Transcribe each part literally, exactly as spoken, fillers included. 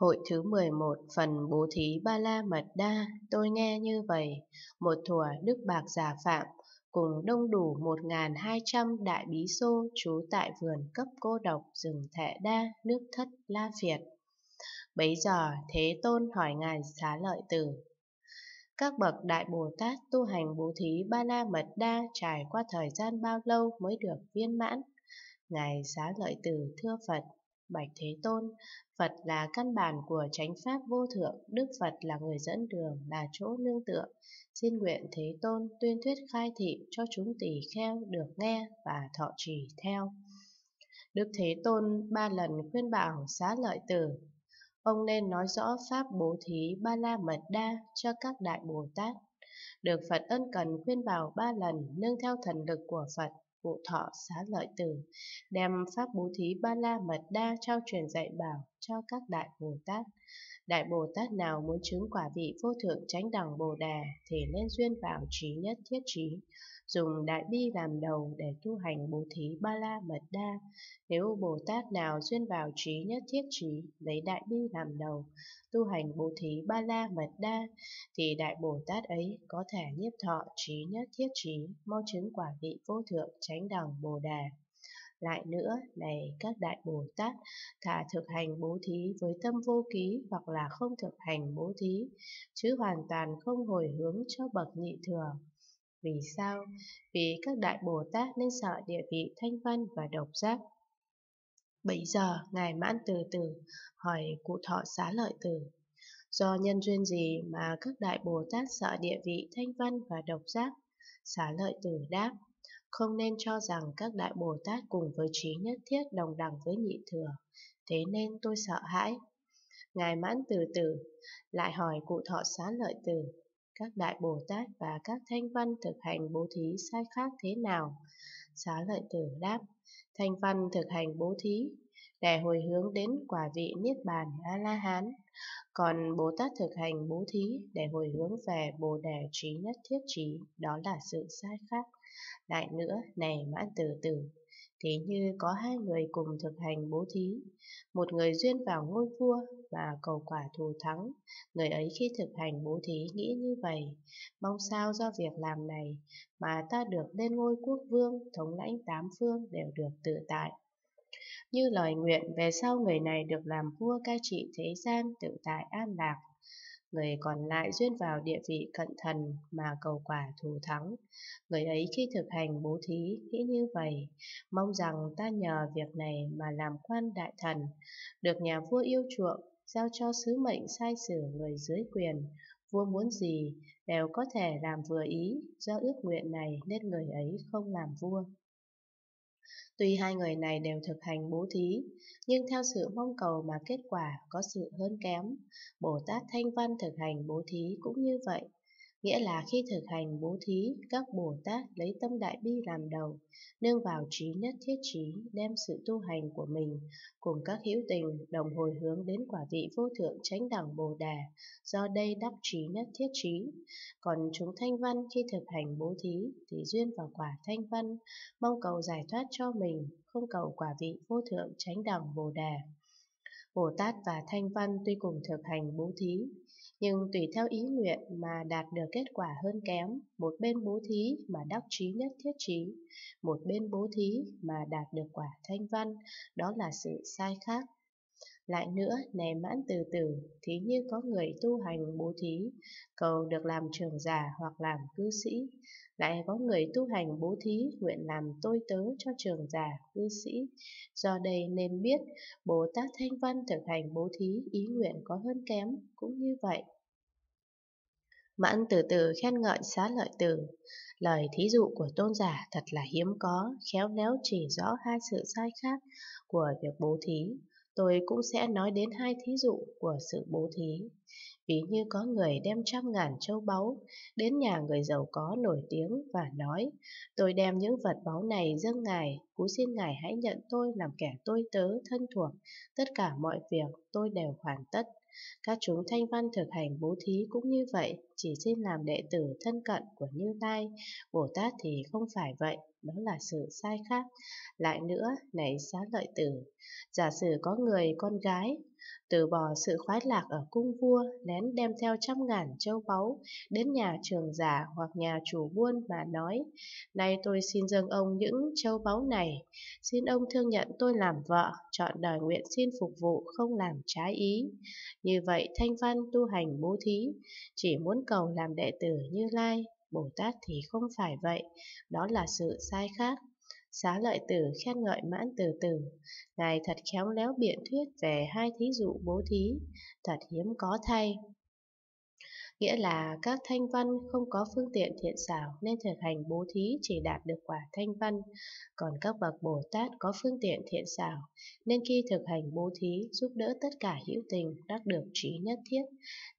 Hội thứ mười một phần bố thí Ba La Mật Đa, tôi nghe như vậy, một thuở Đức Bạc Già Phạm cùng đông đủ một nghìn hai trăm đại bí xô trú tại vườn cấp cô độc rừng Thệ Đa, nước Thất La Việt. Bấy giờ Thế Tôn hỏi Ngài Xá Lợi Tử: các bậc Đại Bồ Tát tu hành bố thí Ba La Mật Đa trải qua thời gian bao lâu mới được viên mãn? Ngài Xá Lợi Tử thưa Phật: bạch Thế Tôn, Phật là căn bản của chánh pháp vô thượng, Đức Phật là người dẫn đường, là chỗ nương tựa. Xin nguyện Thế Tôn tuyên thuyết khai thị cho chúng tỳ kheo được nghe và thọ trì theo. Đức Thế Tôn ba lần khuyên bảo Xá Lợi Tử: ông nên nói rõ pháp bố thí Ba La Mật Đa cho các Đại Bồ Tát. Được Phật ân cần khuyên bảo ba lần, nương theo thần lực của Phật, Cụ Thọ Xá Lợi Tử đem pháp bố thí Ba La Mật Đa trao truyền dạy bảo cho các Đại Bồ Tát. Đại Bồ Tát nào muốn chứng quả vị vô thượng chánh đẳng Bồ Đề thì nên duyên vào trí nhất thiết trí, dùng đại bi làm đầu để tu hành bố thí Ba La Mật Đa. Nếu Bồ Tát nào duyên vào trí nhất thiết trí, lấy đại bi làm đầu tu hành bố thí Ba La Mật Đa, thì Đại Bồ Tát ấy có thể nhiếp thọ trí nhất thiết trí, mau chứng quả vị vô thượng chánh đẳng Bồ Đề. Lại nữa, này các Đại Bồ Tát, thà thực hành bố thí với tâm vô ký hoặc là không thực hành bố thí, chứ hoàn toàn không hồi hướng cho bậc nhị thừa. Vì sao? Vì các Đại Bồ Tát nên sợ địa vị thanh văn và độc giác. Bấy giờ Ngài Mãn Từ Tử hỏi Cụ Thọ Xá Lợi Tử: do nhân duyên gì mà các Đại Bồ Tát sợ địa vị thanh văn và độc giác? Xá Lợi Tử đáp: không nên cho rằng các Đại Bồ Tát cùng với trí nhất thiết đồng đẳng với nhị thừa, thế nên tôi sợ hãi. Ngài Mãn Từ Tử lại hỏi Cụ Thọ Xá Lợi Tử: các Đại Bồ Tát và các thanh văn thực hành bố thí sai khác thế nào? Xá Lợi Tử đáp: thanh văn thực hành bố thí để hồi hướng đến quả vị Niết Bàn A-la-hán, còn Bồ Tát thực hành bố thí để hồi hướng về Bồ Đề trí nhất thiết trí, đó là sự sai khác. Lại nữa, này Mãn Từ Tử, thế như có hai người cùng thực hành bố thí, một người duyên vào ngôi vua và cầu quả thù thắng, người ấy khi thực hành bố thí nghĩ như vậy: mong sao do việc làm này mà ta được lên ngôi quốc vương, thống lãnh tám phương đều được tự tại. Như lời nguyện, về sau người này được làm vua cai trị thế gian tự tại an lạc. Người còn lại duyên vào địa vị cận thần mà cầu quả thù thắng, người ấy khi thực hành bố thí nghĩ như vậy: mong rằng ta nhờ việc này mà làm quan đại thần, được nhà vua yêu chuộng, giao cho sứ mệnh sai xử người dưới quyền, vua muốn gì đều có thể làm vừa ý. Do ước nguyện này nên người ấy không làm vua. Tuy hai người này đều thực hành bố thí, nhưng theo sự mong cầu mà kết quả có sự hơn kém. Bồ Tát thanh văn thực hành bố thí cũng như vậy. Nghĩa là khi thực hành bố thí, các Bồ Tát lấy tâm đại bi làm đầu, nương vào trí nhất thiết trí, đem sự tu hành của mình cùng các hữu tình đồng hồi hướng đến quả vị vô thượng chánh đẳng Bồ Đề, do đây đắc trí nhất thiết trí. Còn chúng thanh văn khi thực hành bố thí thì duyên vào quả thanh văn, mong cầu giải thoát cho mình, không cầu quả vị vô thượng chánh đẳng Bồ Đề. Bồ Tát và thanh văn tuy cùng thực hành bố thí, nhưng tùy theo ý nguyện mà đạt được kết quả hơn kém. Một bên bố thí mà đắc trí nhất thiết trí, một bên bố thí mà đạt được quả thanh văn, đó là sự sai khác. Lại nữa, này Mãn Từ Tử, thí như có người tu hành bố thí, cầu được làm trưởng giả hoặc làm cư sĩ, lại có người tu hành bố thí, nguyện làm tôi tớ cho trưởng giả, cư sĩ. Do đây nên biết, Bồ Tát thanh văn thực hành bố thí, ý nguyện có hơn kém, cũng như vậy. Mãn Từ Tử khen ngợi Xá Lợi Tử: lời thí dụ của tôn giả thật là hiếm có, khéo léo chỉ rõ hai sự sai khác của việc bố thí. Tôi cũng sẽ nói đến hai thí dụ của sự bố thí. Ví như có người đem trăm ngàn châu báu đến nhà người giàu có nổi tiếng và nói: tôi đem những vật báu này dâng Ngài, cú xin Ngài hãy nhận tôi làm kẻ tôi tớ thân thuộc, tất cả mọi việc tôi đều hoàn tất. Các chúng thanh văn thực hành bố thí cũng như vậy, chỉ xin làm đệ tử thân cận của Như Lai. Bồ Tát thì không phải vậy, đó là sự sai khác. Lại nữa, này Xá Lợi Tử, giả sử có người con gái từ bỏ sự khoái lạc ở cung vua, lén đem theo trăm ngàn châu báu, đến nhà trưởng giả hoặc nhà chủ buôn mà nói: nay tôi xin dâng ông những châu báu này, xin ông thương nhận tôi làm vợ, chọn đời nguyện xin phục vụ, không làm trái ý. Như vậy thanh văn tu hành bố thí, chỉ muốn cầu làm đệ tử Như Lai. Bồ Tát thì không phải vậy, đó là sự sai khác. Xá Lợi Tử khen ngợi Mãn Từ Tử, ngài thật khéo léo biện thuyết về hai thí dụ bố thí, thật hiếm có thay. Nghĩa là các thanh văn không có phương tiện thiện xảo nên thực hành bố thí chỉ đạt được quả thanh văn, còn các bậc Bồ Tát có phương tiện thiện xảo nên khi thực hành bố thí giúp đỡ tất cả hữu tình đắc được trí nhất thiết.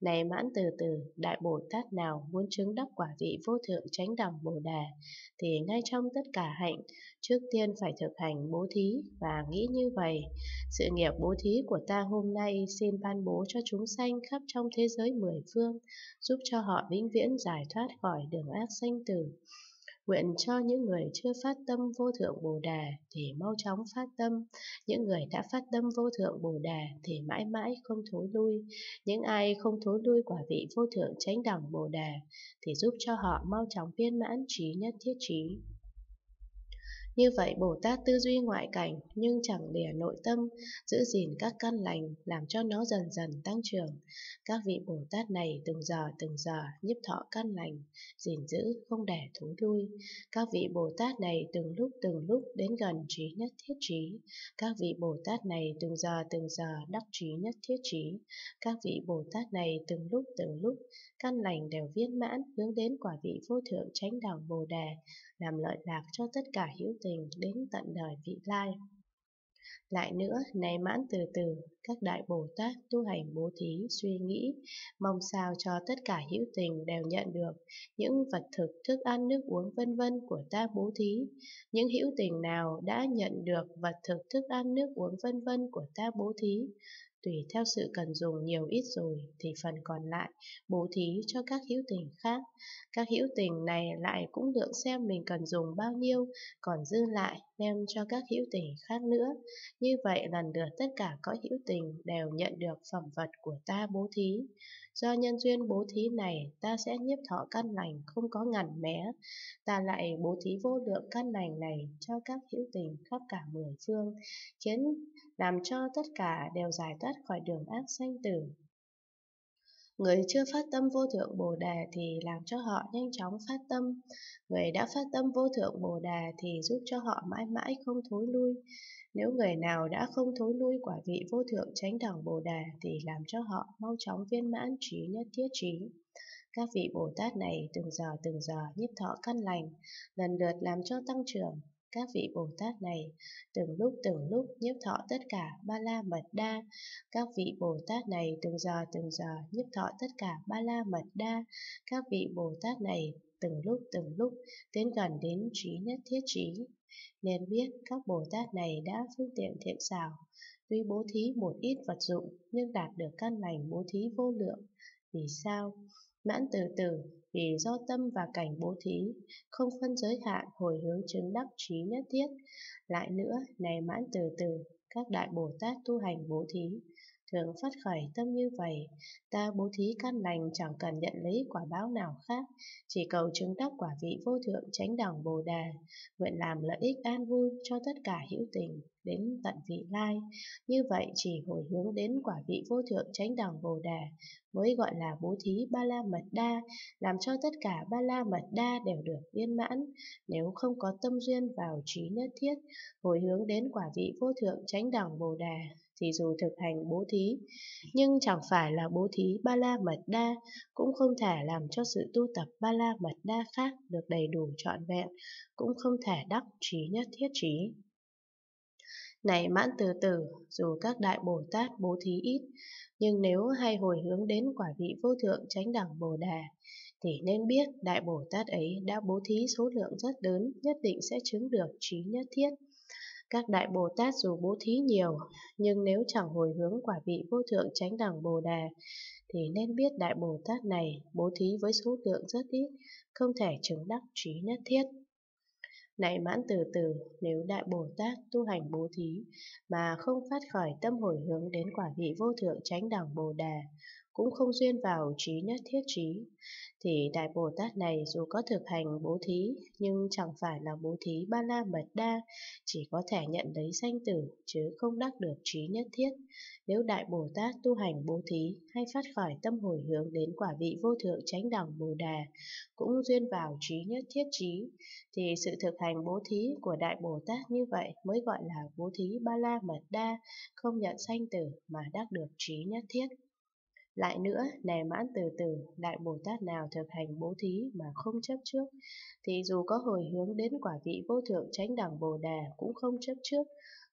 Này Mãn Từ Tử, đại Bồ Tát nào muốn chứng đắc quả vị vô thượng chánh đẳng Bồ Đề thì ngay trong tất cả hạnh, trước tiên phải thực hành bố thí và nghĩ như vậy: sự nghiệp bố thí của ta hôm nay xin ban bố cho chúng sanh khắp trong thế giới mười phương, giúp cho họ vĩnh viễn giải thoát khỏi đường ác sanh tử. Nguyện cho những người chưa phát tâm vô thượng Bồ Đề thì mau chóng phát tâm, những người đã phát tâm vô thượng Bồ Đề thì mãi mãi không thối lui, những ai không thối lui quả vị vô thượng chánh đẳng Bồ Đề thì giúp cho họ mau chóng viên mãn trí nhất thiết trí. Như vậy Bồ Tát tư duy ngoại cảnh nhưng chẳng lìa nội tâm, giữ gìn các căn lành, làm cho nó dần dần tăng trưởng. Các vị Bồ Tát này từng giờ từng giờ nhiếp thọ căn lành, gìn giữ không để thối lui. Các vị Bồ Tát này từng lúc từng lúc đến gần trí nhất thiết trí. Các vị Bồ Tát này từng giờ từng giờ đắc trí nhất thiết trí. Các vị Bồ Tát này từng lúc từng lúc căn lành đều viên mãn, hướng đến quả vị vô thượng chánh đẳng Bồ Đề, làm lợi lạc cho tất cả hữu tình đến tận đời vị lai. Lại nữa, này Mãn Từ Từ, các đại Bồ Tát tu hành bố thí suy nghĩ, mong sao cho tất cả hữu tình đều nhận được những vật thực, thức ăn, nước uống vân vân của ta bố thí. Những hữu tình nào đã nhận được vật thực, thức ăn, nước uống vân vân của ta bố thí, tùy theo sự cần dùng nhiều ít rồi thì phần còn lại bố thí cho các hữu tình khác. Các hữu tình này lại cũng lượng xem mình cần dùng bao nhiêu, còn dư lại đem cho các hữu tình khác nữa. Như vậy lần lượt tất cả cõi hữu tình đều nhận được phẩm vật của ta bố thí. Do nhân duyên bố thí này, ta sẽ nhiếp thọ căn lành không có ngần mé. Ta lại bố thí vô lượng căn lành này cho các hữu tình khắp cả mười phương, khiến làm cho tất cả đều giải thoát khỏi đường ác sanh tử. Người chưa phát tâm vô thượng Bồ Đề thì làm cho họ nhanh chóng phát tâm. Người đã phát tâm vô thượng Bồ Đề thì giúp cho họ mãi mãi không thối lui. Nếu người nào đã không thối lui quả vị vô thượng chánh đẳng Bồ Đề thì làm cho họ mau chóng viên mãn trí nhất thiết trí. Các vị Bồ Tát này từng giờ từng giờ nhiếp thọ căn lành, lần lượt làm cho tăng trưởng. Các vị Bồ Tát này từng lúc từng lúc nhiếp thọ tất cả ba la mật đa. Các vị Bồ Tát này từng giờ từng giờ nhiếp thọ tất cả ba la mật đa. Các vị Bồ Tát này từng lúc từng lúc tiến gần đến trí nhất thiết trí. Nên biết các Bồ Tát này đã phương tiện thiện xảo, tuy bố thí một ít vật dụng nhưng đạt được căn lành bố thí vô lượng. Vì sao? Mãn Từ Từ, vì do tâm và cảnh bố thí không phân giới hạn, hồi hướng chứng đắc trí nhất thiết. Lại nữa, này Mãn Từ Từ, các đại Bồ Tát tu hành bố thí thường phát khởi tâm như vậy: ta bố thí căn lành chẳng cần nhận lấy quả báo nào khác, chỉ cầu chứng đắc quả vị vô thượng chánh đẳng Bồ Đề, nguyện làm lợi ích an vui cho tất cả hữu tình đến tận vị lai. Như vậy chỉ hồi hướng đến quả vị vô thượng chánh đẳng Bồ Đề mới gọi là bố thí ba la mật đa, làm cho tất cả ba la mật đa đều được viên mãn. Nếu không có tâm duyên vào trí nhất thiết, hồi hướng đến quả vị vô thượng chánh đẳng Bồ Đề thì dù thực hành bố thí nhưng chẳng phải là bố thí ba la mật đa, cũng không thể làm cho sự tu tập ba la mật đa khác được đầy đủ trọn vẹn, cũng không thể đắc trí nhất thiết trí. Này Mãn Từ Từ, dù các đại Bồ Tát bố thí ít, nhưng nếu hay hồi hướng đến quả vị vô thượng chánh đẳng Bồ Đề thì nên biết đại Bồ Tát ấy đã bố thí số lượng rất lớn, nhất định sẽ chứng được trí nhất thiết. Các đại Bồ Tát dù bố thí nhiều, nhưng nếu chẳng hồi hướng quả vị vô thượng chánh đẳng Bồ Đề thì nên biết đại Bồ Tát này bố thí với số lượng rất ít, không thể chứng đắc trí nhất thiết. Này mãn từ từ, nếu Đại Bồ Tát tu hành bố thí mà không phát khởi tâm hồi hướng đến quả vị vô thượng chánh đẳng Bồ Đề, cũng không duyên vào trí nhất thiết trí, thì Đại Bồ Tát này dù có thực hành bố thí nhưng chẳng phải là bố thí ba la mật đa, chỉ có thể nhận lấy sanh tử chứ không đắc được trí nhất thiết. Nếu Đại Bồ Tát tu hành bố thí hay phát khởi tâm hồi hướng đến quả vị vô thượng chánh đẳng Bồ Đề, cũng duyên vào trí nhất thiết trí, thì sự thực hành bố thí của Đại Bồ Tát như vậy mới gọi là bố thí ba la mật đa, không nhận sanh tử mà đắc được trí nhất thiết. Lại nữa, nề mãn từ từ, Đại Bồ Tát nào thực hành bố thí mà không chấp trước, thì dù có hồi hướng đến quả vị vô thượng chánh đẳng Bồ Đề cũng không chấp trước,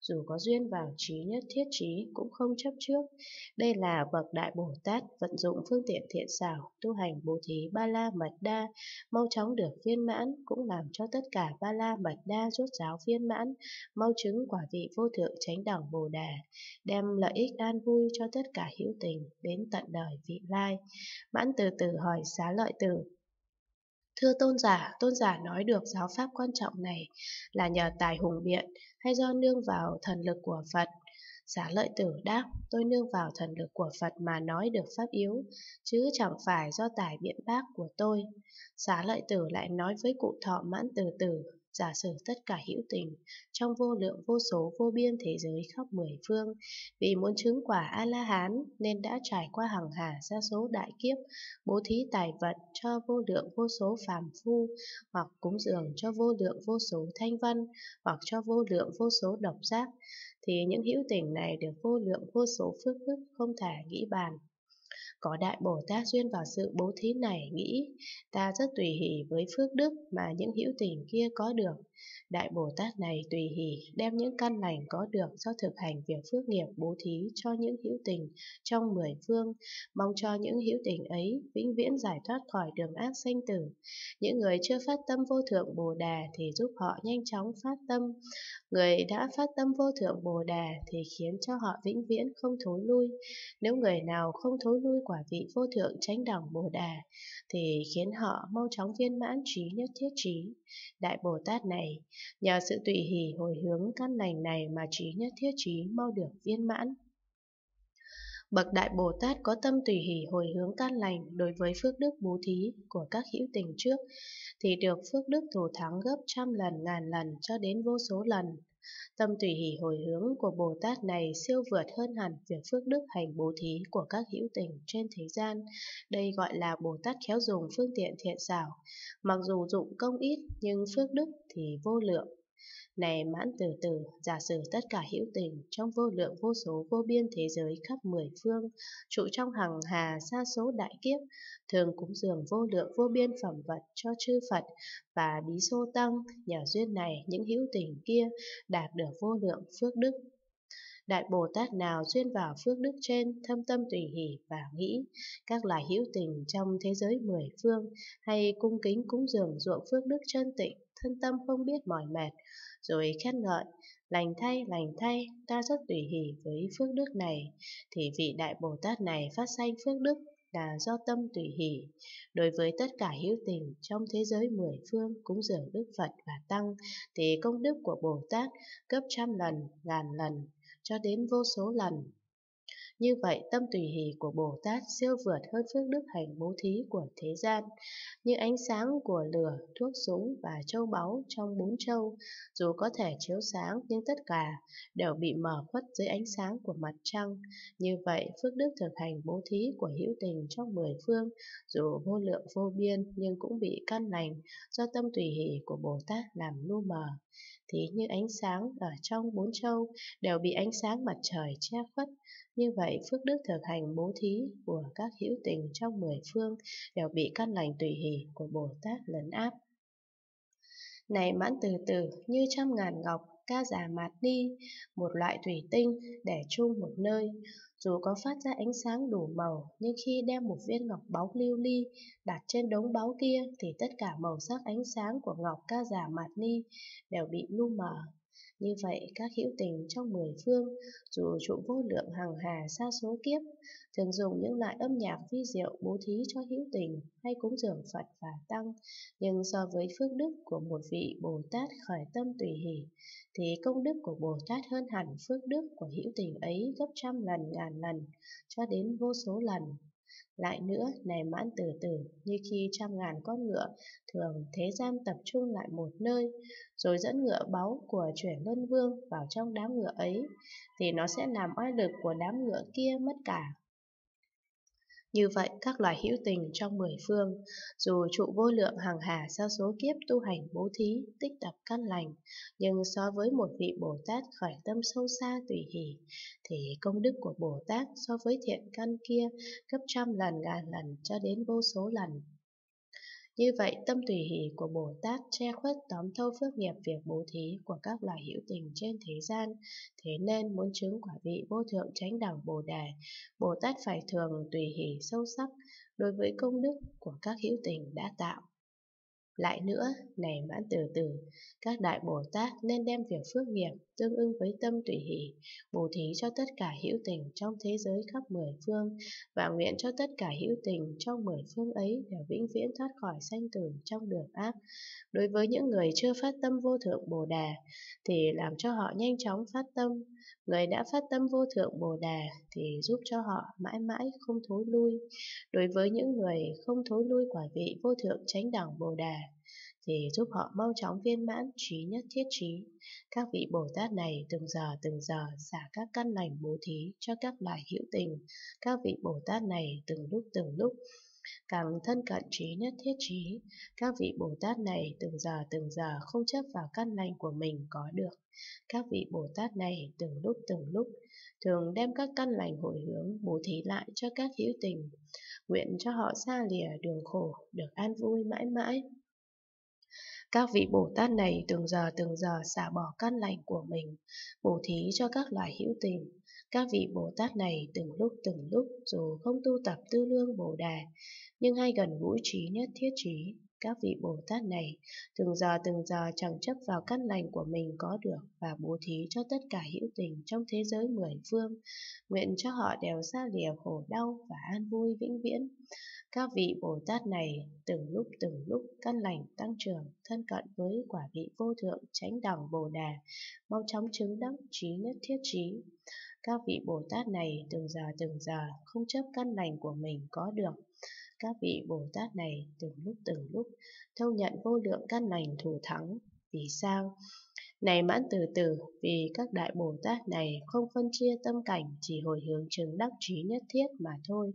dù có duyên vào trí nhất thiết trí cũng không chấp trước. Đây là bậc Đại Bồ Tát vận dụng phương tiện thiện xảo, tu hành bố thí ba la mật đa, mau chóng được viên mãn, cũng làm cho tất cả ba la mật đa rốt ráo viên mãn, mau chứng quả vị vô thượng chánh đẳng Bồ Đề, đem lợi ích an vui cho tất cả hữu tình đến tận đời vị lai. Mãn từ từ hỏi Xá Lợi Tử: Thưa tôn giả, tôn giả nói được giáo pháp quan trọng này là nhờ tài hùng biện hay do nương vào thần lực của Phật? Xá Lợi Tử đáp: Tôi nương vào thần lực của Phật mà nói được pháp yếu, chứ chẳng phải do tài biện bác của tôi. Xá Lợi Tử lại nói với cụ thọ Mãn Từ Tử: Giả sử tất cả hữu tình trong vô lượng vô số vô biên thế giới khắp mười phương, vì muốn chứng quả A-la-hán nên đã trải qua hàng hà sa số đại kiếp, bố thí tài vật cho vô lượng vô số phàm phu, hoặc cúng dường cho vô lượng vô số thanh văn, hoặc cho vô lượng vô số độc giác, thì những hữu tình này được vô lượng vô số phước đức không thể nghĩ bàn. Có Đại Bồ Tát duyên vào sự bố thí này nghĩ: Ta rất tùy hỷ với phước đức mà những hữu tình kia có được. Đại Bồ Tát này tùy hỷ đem những căn lành có được do thực hành việc phước nghiệp bố thí cho những hữu tình trong mười phương, mong cho những hữu tình ấy vĩnh viễn giải thoát khỏi đường ác sanh tử. Những người chưa phát tâm vô thượng Bồ Đề thì giúp họ nhanh chóng phát tâm. Người đã phát tâm vô thượng Bồ Đề thì khiến cho họ vĩnh viễn không thối lui. Nếu người nào không thối lui quả vị vô thượng chánh đẳng Bồ Đề thì khiến họ mau chóng viên mãn trí nhất thiết trí. Đại Bồ Tát này nhờ sự tùy hỷ hồi hướng căn lành này mà trí nhất thiết trí mau được viên mãn. Bậc Đại Bồ Tát có tâm tùy hỷ hồi hướng căn lành đối với phước đức bố thí của các hữu tình trước thì được phước đức thù thắng gấp trăm lần, ngàn lần cho đến vô số lần. Tâm tùy hỷ hồi hướng của Bồ Tát này siêu vượt hơn hẳn việc phước đức hành bố thí của các hữu tình trên thế gian. Đây gọi là Bồ Tát khéo dùng phương tiện thiện xảo, mặc dù dụng công ít nhưng phước đức thì vô lượng. Này Mãn Từ Tử, giả sử tất cả hữu tình trong vô lượng vô số vô biên thế giới khắp mười phương, trụ trong hằng hà sa số đại kiếp, thường cúng dường vô lượng vô biên phẩm vật cho chư Phật và bí xô tăng, nhờ duyên này những hữu tình kia đạt được vô lượng phước đức. Đại Bồ Tát nào duyên vào phước đức trên, thâm tâm tùy hỷ và nghĩ các loài hữu tình trong thế giới mười phương hay cung kính cúng dường ruộng phước đức chân tịnh, thân tâm không biết mỏi mệt, rồi khen ngợi: Lành thay, lành thay, ta rất tùy hỷ với phước đức này, thì vị Đại Bồ Tát này phát sanh phước đức là do tâm tùy hỷ đối với tất cả hữu tình trong thế giới mười phương cúng dường đức Phật và tăng, thì công đức của Bồ Tát gấp trăm lần, ngàn lần cho đến vô số lần. Như vậy, tâm tùy hỷ của Bồ Tát siêu vượt hơn phước đức hành bố thí của thế gian. Như ánh sáng của lửa, thuốc súng và châu báu trong bốn châu, dù có thể chiếu sáng nhưng tất cả đều bị mờ khuất dưới ánh sáng của mặt trăng. Như vậy, phước đức thực hành bố thí của hữu tình trong mười phương, dù vô lượng vô biên nhưng cũng bị căn lành do tâm tùy hỷ của Bồ Tát làm lu mờ. Thì như ánh sáng ở trong bốn châu đều bị ánh sáng mặt trời che khuất, như vậy phước đức thực hành bố thí của các hữu tình trong mười phương đều bị căn lành tùy hỷ của Bồ Tát lấn áp. Này Mãn Từ Tử, như trăm ngàn ngọc, ca giả mạt ni, một loại thủy tinh để chung một nơi, dù có phát ra ánh sáng đủ màu, nhưng khi đem một viên ngọc báu lưu ly đặt trên đống báu kia thì tất cả màu sắc ánh sáng của ngọc ca giả mạt ni đều bị lu mờ. Như vậy, các hữu tình trong mười phương, dù trụ vô lượng hằng hà sa số kiếp, thường dùng những loại âm nhạc vi diệu bố thí cho hữu tình hay cúng dường Phật và Tăng, nhưng so với phước đức của một vị Bồ Tát khởi tâm tùy hỷ, thì công đức của Bồ Tát hơn hẳn phước đức của hữu tình ấy gấp trăm lần, ngàn lần, cho đến vô số lần. Lại nữa, này Mãn Tử Tử, như khi trăm ngàn con ngựa thường thế giam tập trung lại một nơi, rồi dẫn ngựa báu của Chuyển Luân Vương vào trong đám ngựa ấy, thì nó sẽ làm oai lực của đám ngựa kia mất cả. Như vậy, các loài hữu tình trong mười phương, dù trụ vô lượng hằng hà sa số kiếp tu hành bố thí, tích tập căn lành, nhưng so với một vị Bồ Tát khởi tâm sâu xa tùy hỷ, thì công đức của Bồ Tát so với thiện căn kia gấp trăm lần, ngàn lần cho đến vô số lần. Như vậy, tâm tùy hỷ của Bồ Tát che khuất tóm thâu phước nghiệp việc bố thí của các loài hữu tình trên thế gian. Thế nên, muốn chứng quả vị vô thượng chánh đẳng Bồ Đề, Bồ Tát phải thường tùy hỷ sâu sắc đối với công đức của các hữu tình đã tạo. Lại nữa, này Mãn Tử Tử, các đại Bồ Tát nên đem việc phước nghiệp tương ưng với tâm tùy hỷ, bố thí cho tất cả hữu tình trong thế giới khắp mười phương, và nguyện cho tất cả hữu tình trong mười phương ấy đều vĩnh viễn thoát khỏi sanh tử trong đường ác. Đối với những người chưa phát tâm vô thượng Bồ Đề, thì làm cho họ nhanh chóng phát tâm. Người đã phát tâm vô thượng Bồ Đề thì giúp cho họ mãi mãi không thối lui. Đối với những người không thối lui quả vị vô thượng chánh đẳng Bồ Đề, thì giúp họ mau chóng viên mãn trí nhất thiết trí. Các vị Bồ Tát này từng giờ từng giờ xả các căn lành bố thí cho các loài hữu tình. Các vị Bồ Tát này từng lúc từng lúc càng thân cận trí nhất thiết trí. Các vị Bồ Tát này từng giờ từng giờ không chấp vào căn lành của mình có được. Các vị Bồ Tát này từng lúc từng lúc thường đem các căn lành hồi hướng bố thí lại cho các hữu tình, nguyện cho họ xa lìa đường khổ, được an vui mãi mãi. Các vị Bồ Tát này từng giờ từng giờ xả bỏ căn lành của mình, bố thí cho các loài hữu tình. Các vị Bồ Tát này từng lúc từng lúc dù không tu tập tư lương Bồ Đề, nhưng hay gần gũi trí nhất thiết trí. Các vị Bồ Tát này từng giờ từng giờ chẳng chấp vào căn lành của mình có được và bố thí cho tất cả hữu tình trong thế giới mười phương, nguyện cho họ đều xa lìa khổ đau và an vui vĩnh viễn. Các vị Bồ Tát này từng lúc từng lúc căn lành tăng trưởng, thân cận với quả vị vô thượng chánh đẳng Bồ Đề, mau chóng chứng đắc trí nhất thiết trí. Các vị Bồ Tát này từng giờ từng giờ không chấp căn lành của mình có được. Các vị Bồ Tát này từng lúc từng lúc thâu nhận vô lượng căn lành thù thắng. Vì sao? Này Mãn Tử Tử, vì các đại Bồ Tát này không phân chia tâm cảnh, chỉ hồi hướng chứng đắc trí nhất thiết mà thôi.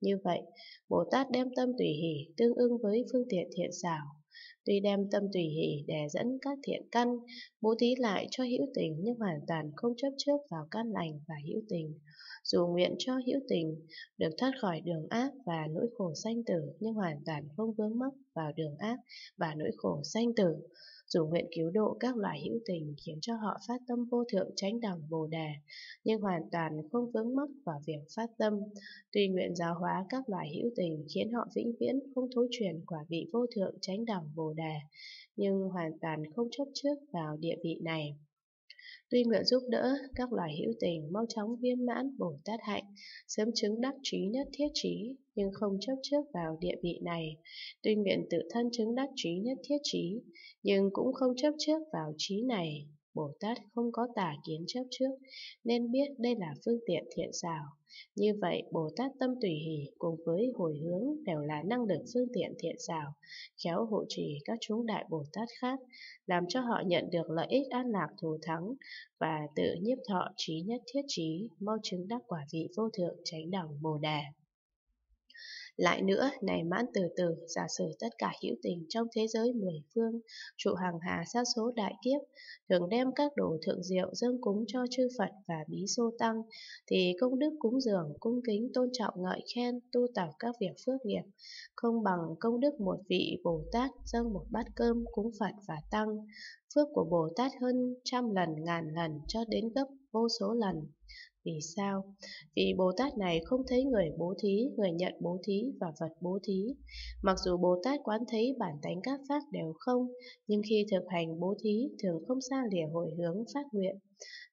Như vậy, Bồ Tát đem tâm tùy hỷ tương ưng với phương tiện thiện xảo. Tuy đem tâm tùy hỷ để dẫn các thiện căn, bố thí lại cho hữu tình, nhưng hoàn toàn không chấp trước vào căn lành và hữu tình. Dù nguyện cho hữu tình được thoát khỏi đường ác và nỗi khổ sanh tử, nhưng hoàn toàn không vướng mắc vào đường ác và nỗi khổ sanh tử. Dù nguyện cứu độ các loài hữu tình khiến cho họ phát tâm vô thượng chánh đẳng Bồ Đề, nhưng hoàn toàn không vướng mắc vào việc phát tâm. Tuy nguyện giáo hóa các loài hữu tình khiến họ vĩnh viễn không thối chuyển quả vị vô thượng chánh đẳng Bồ Đề, nhưng hoàn toàn không chấp trước vào địa vị này. Tuy nguyện giúp đỡ các loài hữu tình mau chóng viên mãn Bồ Tát hạnh, sớm chứng đắc trí nhất thiết trí, nhưng không chấp trước vào địa vị này. Tuy nguyện tự thân chứng đắc trí nhất thiết trí, nhưng cũng không chấp trước vào trí này. Bồ Tát không có tà kiến chấp trước, nên biết đây là phương tiện thiện xảo. Như vậy, Bồ Tát tâm tùy hỷ cùng với hồi hướng đều là năng lực phương tiện thiện xảo, khéo hộ trì các chúng đại Bồ Tát khác, làm cho họ nhận được lợi ích an lạc thù thắng và tự nhiếp thọ trí nhất thiết trí, mau chứng đắc quả vị vô thượng chánh đẳng Bồ Đề. Lại nữa, này Mãn Tử Tử, giả sử tất cả hữu tình trong thế giới mười phương, trụ hằng hà sa số đại kiếp, thường đem các đồ thượng diệu dâng cúng cho chư Phật và bí xô tăng, thì công đức cúng dường, cung kính, tôn trọng, ngợi khen, tu tập các việc phước nghiệp, không bằng công đức một vị Bồ Tát dâng một bát cơm cúng Phật và tăng. Phước của Bồ Tát hơn trăm lần, ngàn lần cho đến gấp vô số lần. Vì sao? Vì Bồ Tát này không thấy người bố thí, người nhận bố thí và vật bố thí. Mặc dù Bồ Tát quán thấy bản tánh các pháp đều không, nhưng khi thực hành bố thí thường không xa lìa hồi hướng phát nguyện.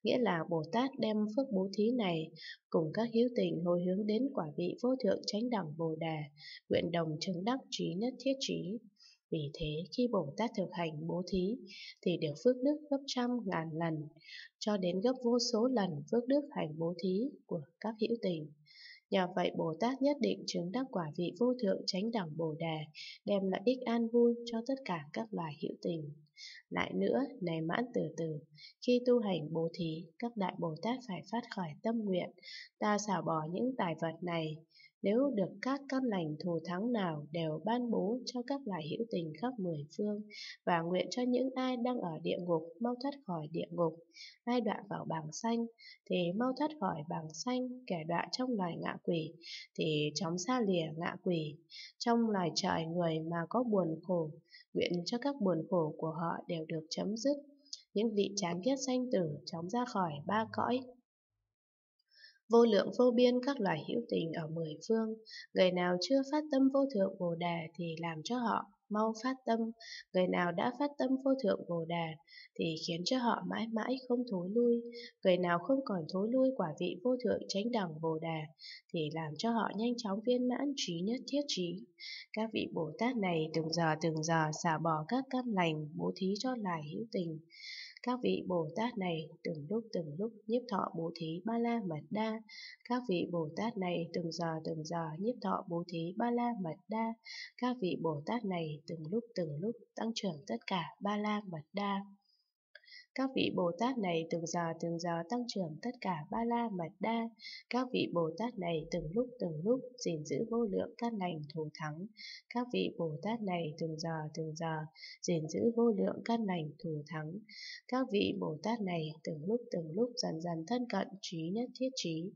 Nghĩa là Bồ Tát đem phước bố thí này cùng các hữu tình hồi hướng đến quả vị vô thượng chánh đẳng Bồ Đà, nguyện đồng chứng đắc trí nhất thiết trí. Vì thế, khi Bồ Tát thực hành bố thí, thì được phước đức gấp trăm ngàn lần, cho đến gấp vô số lần phước đức hành bố thí của các hữu tình. Nhờ vậy, Bồ Tát nhất định chứng đắc quả vị vô thượng chánh đẳng Bồ Đà, đem lợi ích an vui cho tất cả các loài hữu tình. Lại nữa, này Mãn Từ Từ, khi tu hành bố thí, các đại Bồ Tát phải phát khởi tâm nguyện, ta xả bỏ những tài vật này. Nếu được các căn lành thù thắng nào đều ban bố cho các loài hữu tình khắp mười phương, và nguyện cho những ai đang ở địa ngục mau thoát khỏi địa ngục, ai đọa vào bảng xanh thì mau thoát khỏi bảng xanh, kẻ đọa trong loài ngạ quỷ thì chóng xa lìa ngạ quỷ. Trong loài trời người mà có buồn khổ, nguyện cho các buồn khổ của họ đều được chấm dứt, những vị chán ghét sanh tử chóng ra khỏi ba cõi. Vô lượng vô biên các loài hữu tình ở mười phương, người nào chưa phát tâm vô thượng Bồ Đà thì làm cho họ mau phát tâm, người nào đã phát tâm vô thượng Bồ Đà thì khiến cho họ mãi mãi không thối lui, người nào không còn thối lui quả vị vô thượng chánh đẳng Bồ Đà thì làm cho họ nhanh chóng viên mãn trí nhất thiết trí. Các vị Bồ Tát này từng giờ từng giờ xả bỏ các căn lành bố thí cho loài hữu tình. Các vị Bồ Tát này từng lúc từng lúc nhiếp thọ bố thí Ba La Mật Đa. Các vị Bồ Tát này từng giờ từng giờ nhiếp thọ bố thí Ba La Mật Đa. Các vị Bồ Tát này từng lúc từng lúc tăng trưởng tất cả Ba La Mật Đa. Các vị Bồ Tát này từng giờ từng giờ tăng trưởng tất cả Ba La Mật Đa. Các vị Bồ Tát này từng lúc từng lúc gìn giữ vô lượng căn lành thù thắng. Các vị Bồ Tát này từng giờ từng giờ gìn giữ vô lượng căn lành thù thắng. Các vị Bồ Tát này từng lúc từng lúc dần dần thân cận trí nhất thiết trí.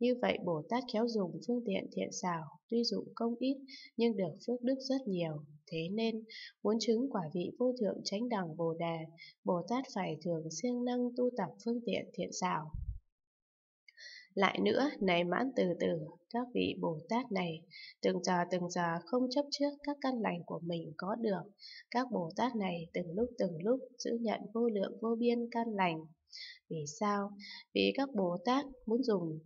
Như vậy Bồ Tát khéo dùng phương tiện thiện xảo, tuy dụng công ít nhưng được phước đức rất nhiều. Thế nên, muốn chứng quả vị vô thượng chánh đẳng Bồ Đà, Bồ Tát phải thường siêng năng tu tập phương tiện thiện xảo. Lại nữa, này Mãn Từ Từ, các vị Bồ Tát này từng giờ từng giờ không chấp trước các căn lành của mình có được. Các Bồ Tát này từng lúc từng lúc giữ nhận vô lượng vô biên căn lành. Vì sao? Vì các Bồ Tát muốn dùng